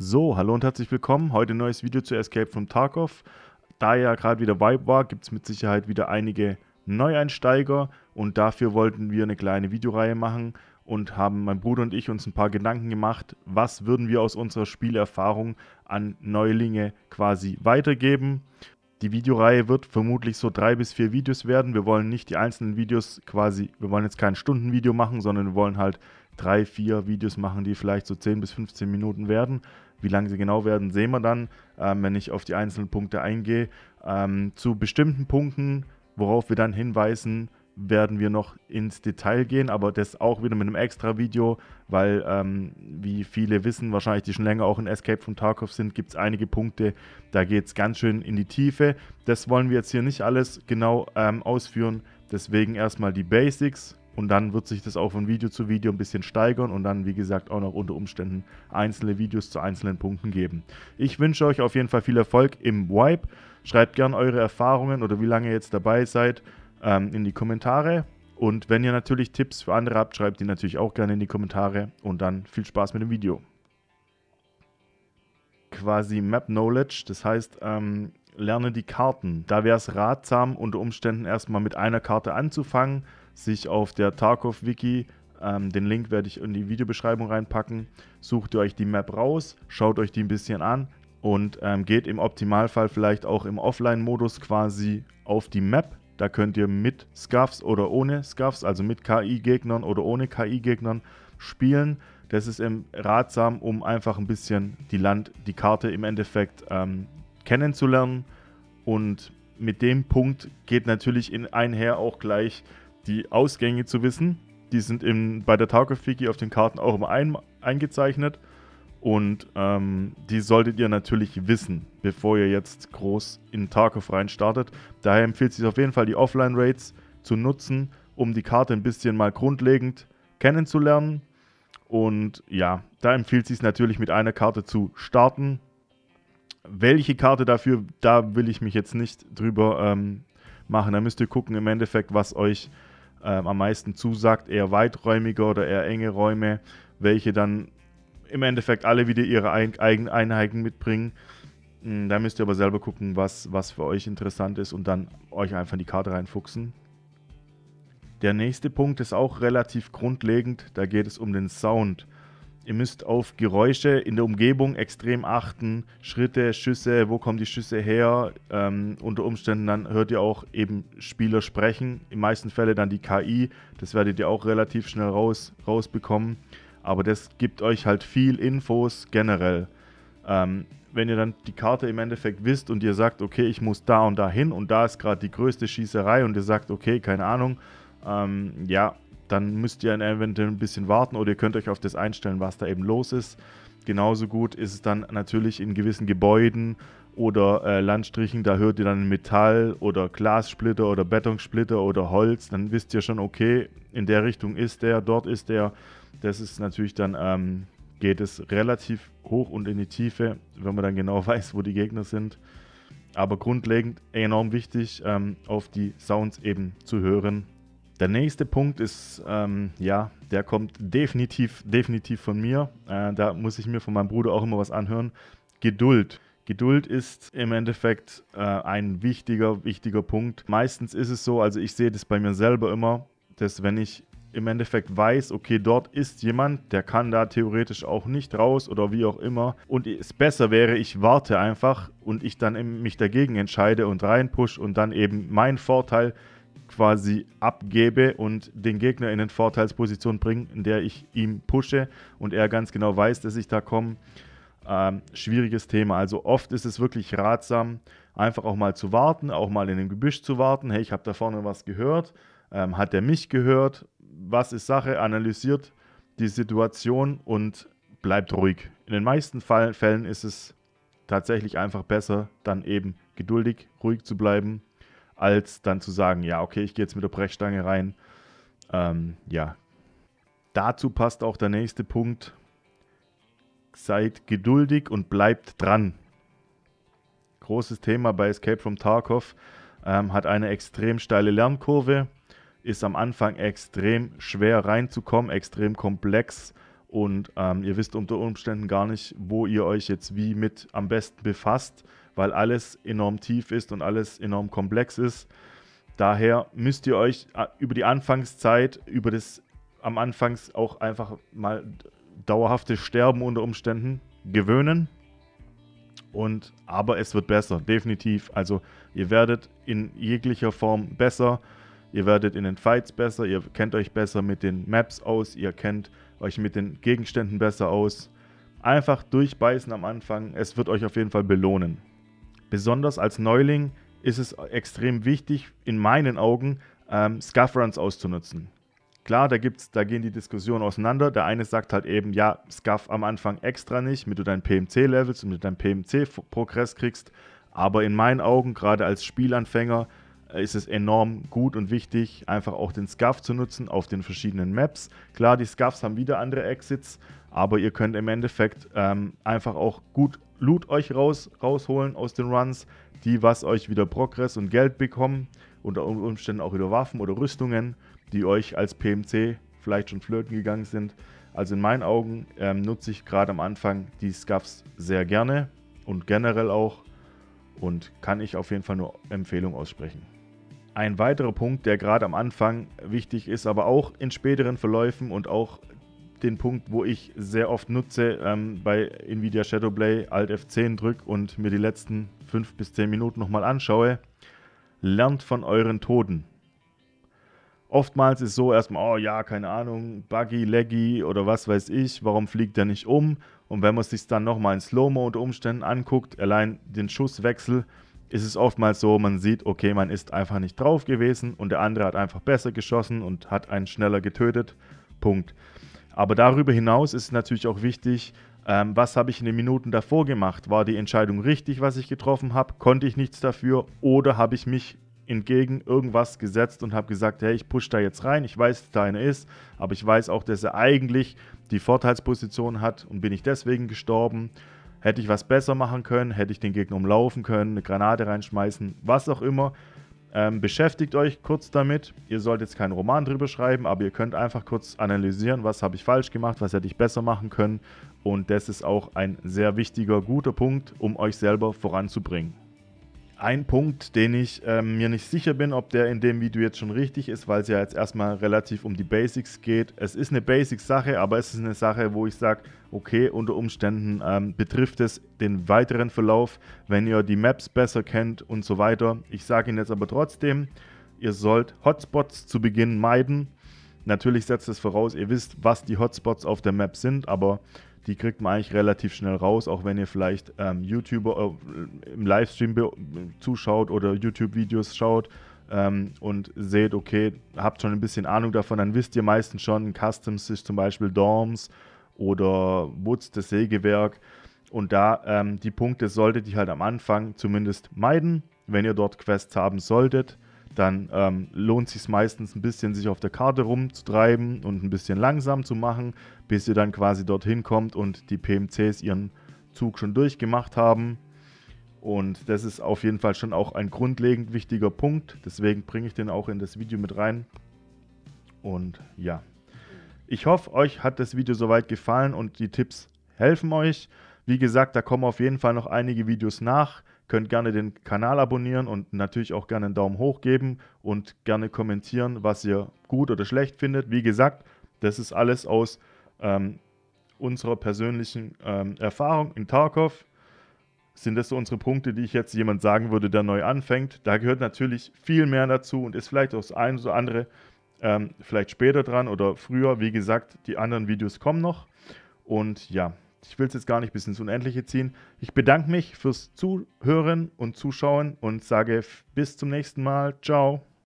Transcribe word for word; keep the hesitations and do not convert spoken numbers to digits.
So, hallo und herzlich willkommen. Heute ein neues Video zu Escape from Tarkov. Da ja gerade wieder Vibe war, gibt es mit Sicherheit wieder einige Neueinsteiger und dafür wollten wir eine kleine Videoreihe machen und haben mein Bruder und ich uns ein paar Gedanken gemacht, was würden wir aus unserer Spielerfahrung an Neulinge quasi weitergeben. Die Videoreihe wird vermutlich so drei bis vier Videos werden. Wir wollen nicht die einzelnen Videos quasi, wir wollen jetzt kein Stundenvideo machen, sondern wir wollen halt drei, vier Videos machen, die vielleicht so zehn bis fünfzehn Minuten werden. Wie lange sie genau werden, sehen wir dann, ähm, wenn ich auf die einzelnen Punkte eingehe. Ähm, zu bestimmten Punkten, worauf wir dann hinweisen, werden wir noch ins Detail gehen, aber das auch wieder mit einem extra Video, weil, ähm, wie viele wissen, wahrscheinlich die schon länger auch in Escape from Tarkov sind, gibt es einige Punkte, da geht es ganz schön in die Tiefe. Das wollen wir jetzt hier nicht alles genau ähm, ausführen, deswegen erstmal die Basics. Und dann wird sich das auch von Video zu Video ein bisschen steigern und dann, wie gesagt, auch noch unter Umständen einzelne Videos zu einzelnen Punkten geben. Ich wünsche euch auf jeden Fall viel Erfolg im Vibe. Schreibt gerne eure Erfahrungen oder wie lange ihr jetzt dabei seid ähm, in die Kommentare. Und wenn ihr natürlich Tipps für andere habt, schreibt die natürlich auch gerne in die Kommentare. Und dann viel Spaß mit dem Video. Quasi Map Knowledge, das heißt... Ähm, Lerne die Karten. Da wäre es ratsam, unter Umständen erstmal mit einer Karte anzufangen, sich auf der Tarkov-Wiki, ähm, den Link werde ich in die Videobeschreibung reinpacken, sucht ihr euch die Map raus, schaut euch die ein bisschen an und ähm, geht im Optimalfall vielleicht auch im Offline-Modus quasi auf die Map. Da könnt ihr mit Scuffs oder ohne Scuffs, also mit K I-Gegnern oder ohne K I-Gegnern spielen. Das ist eben ratsam, um einfach ein bisschen die, Land, die Karte im Endeffekt ähm, kennenzulernen, und mit dem Punkt geht natürlich in einher auch gleich die Ausgänge zu wissen. Die sind im, bei der Tarkov-Wiki auf den Karten auch immer ein, eingezeichnet und ähm, die solltet ihr natürlich wissen, bevor ihr jetzt groß in Tarkov rein startet. Daher empfiehlt es sich auf jeden Fall, die Offline-Raids zu nutzen, um die Karte ein bisschen mal grundlegend kennenzulernen, und ja, da empfiehlt es sich natürlich mit einer Karte zu starten. Welche Karte dafür, da will ich mich jetzt nicht drüber ähm, machen. Da müsst ihr gucken im Endeffekt, was euch ähm, am meisten zusagt. Eher weiträumige oder eher enge Räume, welche dann im Endeffekt alle wieder ihre eigenen Einheiten mitbringen. Da müsst ihr aber selber gucken, was, was für euch interessant ist, und dann euch einfach in die Karte reinfuchsen. Der nächste Punkt ist auch relativ grundlegend. Da geht es um den Sound. Ihr müsst auf Geräusche in der Umgebung extrem achten, Schritte, Schüsse, wo kommen die Schüsse her, ähm, unter Umständen dann hört ihr auch eben Spieler sprechen, in den meisten Fällen dann die K I, das werdet ihr auch relativ schnell raus, rausbekommen, aber das gibt euch halt viel Infos generell. Ähm, wenn ihr dann die Karte im Endeffekt wisst und ihr sagt, okay, ich muss da und da hin und da ist gerade die größte Schießerei und ihr sagt, okay, keine Ahnung, ähm, ja, dann müsst ihr eventuell ein bisschen warten oder ihr könnt euch auf das einstellen, was da eben los ist. Genauso gut ist es dann natürlich in gewissen Gebäuden oder äh, Landstrichen, da hört ihr dann Metall oder Glassplitter oder Betonsplitter oder Holz, dann wisst ihr schon, okay, in der Richtung ist der, dort ist der. Das ist natürlich dann, ähm, geht es relativ hoch und in die Tiefe, wenn man dann genau weiß, wo die Gegner sind. Aber grundlegend enorm wichtig, ähm, auf die Sounds eben zu hören. Der nächste Punkt ist, ähm, ja, der kommt definitiv, definitiv von mir. Äh, da muss ich mir von meinem Bruder auch immer was anhören. Geduld. Geduld ist im Endeffekt äh, ein wichtiger, wichtiger Punkt. Meistens ist es so, also ich sehe das bei mir selber immer, dass wenn ich im Endeffekt weiß, okay, dort ist jemand, der kann da theoretisch auch nicht raus oder wie auch immer. Und es besser wäre, ich warte einfach und ich dann mich dagegen entscheide und reinpush und dann eben meinen Vorteil quasi abgebe und den Gegner in eine Vorteilsposition bringe, in der ich ihm pushe und er ganz genau weiß, dass ich da komme. Ähm, schwieriges Thema. Also oft ist es wirklich ratsam, einfach auch mal zu warten, auch mal in dem Gebüsch zu warten. Hey, ich habe da vorne was gehört. Ähm, hat er mich gehört? Was ist Sache? Analysiert die Situation und bleibt ruhig. In den meisten Fällen ist es tatsächlich einfach besser, dann eben geduldig, ruhig zu bleiben, als dann zu sagen, ja, okay, ich gehe jetzt mit der Brechstange rein. Ähm, ja, dazu passt auch der nächste Punkt. Seid geduldig und bleibt dran. Großes Thema bei Escape from Tarkov. Ähm, hat eine extrem steile Lernkurve. Ist am Anfang extrem schwer reinzukommen, extrem komplex. und ähm, ihr wisst unter Umständen gar nicht, wo ihr euch jetzt wie mit am besten befasst, weil alles enorm tief ist und alles enorm komplex ist. Daher müsst ihr euch über die Anfangszeit, über das am Anfangs auch einfach mal dauerhafte Sterben unter Umständen gewöhnen. Und, aber es wird besser, definitiv. Also ihr werdet in jeglicher Form besser, ihr werdet in den Fights besser, ihr kennt euch besser mit den Maps aus, ihr kennt euch mit den Gegenständen besser aus. Einfach durchbeißen am Anfang, es wird euch auf jeden Fall belohnen. Besonders als Neuling ist es extrem wichtig, in meinen Augen, ähm, Scuff-Runs auszunutzen. Klar, da, gibt's, da gehen die Diskussionen auseinander. Der eine sagt halt eben, ja, Scuff am Anfang extra nicht, damit du dein P M C levelst und mit deinem P M C-Progress kriegst. Aber in meinen Augen, gerade als Spielanfänger, ist es enorm gut und wichtig, einfach auch den Scuff zu nutzen auf den verschiedenen Maps. Klar, die Scuffs haben wieder andere Exits, aber ihr könnt im Endeffekt ähm, einfach auch gut Loot euch raus, rausholen aus den Runs, die was euch wieder Progress und Geld bekommen, unter Umständen auch wieder Waffen oder Rüstungen, die euch als P M C vielleicht schon flöten gegangen sind. Also in meinen Augen ähm, nutze ich gerade am Anfang die Scuffs sehr gerne und generell auch und kann ich auf jeden Fall nur Empfehlung aussprechen. Ein weiterer Punkt, der gerade am Anfang wichtig ist, aber auch in späteren Verläufen und auch den Punkt, wo ich sehr oft nutze, ähm, bei Nvidia Shadowplay Alt F zehn drücke und mir die letzten fünf bis zehn Minuten nochmal anschaue, lernt von euren Toten. Oftmals ist so erstmal, oh ja, keine Ahnung, buggy, laggy oder was weiß ich, warum fliegt der nicht um? Und wenn man es sich dann nochmal in Slow-Mo unter Umständen anguckt, allein den Schusswechsel, ist es oftmals so, man sieht, okay, man ist einfach nicht drauf gewesen und der andere hat einfach besser geschossen und hat einen schneller getötet, Punkt. Aber darüber hinaus ist natürlich auch wichtig, ähm, was habe ich in den Minuten davor gemacht? War die Entscheidung richtig, was ich getroffen habe? Konnte ich nichts dafür? Oder habe ich mich entgegen irgendwas gesetzt und habe gesagt, hey, ich pushe da jetzt rein, ich weiß, dass da einer ist, aber ich weiß auch, dass er eigentlich die Vorteilsposition hat und bin ich deswegen gestorben? Hätte ich was besser machen können? Hätte ich den Gegner umlaufen können? Eine Granate reinschmeißen? Was auch immer. Ähm, beschäftigt euch kurz damit, ihr sollt jetzt keinen Roman drüber schreiben, aber ihr könnt einfach kurz analysieren, was habe ich falsch gemacht, was hätte ich besser machen können und das ist auch ein sehr wichtiger, guter Punkt, um euch selber voranzubringen. Ein Punkt, den ich ähm, mir nicht sicher bin, ob der in dem Video jetzt schon richtig ist, weil es ja jetzt erstmal relativ um die Basics geht. Es ist eine Basics-Sache, aber es ist eine Sache, wo ich sage, okay, unter Umständen ähm, betrifft es den weiteren Verlauf, wenn ihr die Maps besser kennt und so weiter. Ich sage Ihnen jetzt aber trotzdem, ihr sollt Hotspots zu Beginn meiden. Natürlich setzt es voraus, ihr wisst, was die Hotspots auf der Map sind, aber die kriegt man eigentlich relativ schnell raus, auch wenn ihr vielleicht ähm, YouTuber äh, im Livestream zuschaut oder YouTube-Videos schaut ähm, und seht, okay, habt schon ein bisschen Ahnung davon, dann wisst ihr meistens schon, Customs ist zum Beispiel Dorms oder Woods, das Sägewerk. Und da ähm, die Punkte solltet ihr halt am Anfang zumindest meiden. Wenn ihr dort Quests haben solltet, dann ähm, lohnt es sich meistens ein bisschen, sich auf der Karte rumzutreiben und ein bisschen langsam zu machen, bis ihr dann quasi dorthin kommt und die P M Cs ihren Zug schon durchgemacht haben. Und das ist auf jeden Fall schon auch ein grundlegend wichtiger Punkt, deswegen bringe ich den auch in das Video mit rein. Und ja, ich hoffe, euch hat das Video soweit gefallen und die Tipps helfen euch. Wie gesagt, da kommen auf jeden Fall noch einige Videos nach. Könnt gerne den Kanal abonnieren und natürlich auch gerne einen Daumen hoch geben und gerne kommentieren, was ihr gut oder schlecht findet. Wie gesagt, das ist alles aus ähm, unserer persönlichen ähm, Erfahrung in Tarkov. Sind das so unsere Punkte, die ich jetzt jemand sagen würde, der neu anfängt? Da gehört natürlich viel mehr dazu und ist vielleicht auch das eine oder andere ähm, vielleicht später dran oder früher. Wie gesagt, die anderen Videos kommen noch und ja. Ich will es jetzt gar nicht bis ins Unendliche ziehen. Ich bedanke mich fürs Zuhören und Zuschauen und sage bis zum nächsten Mal. Ciao.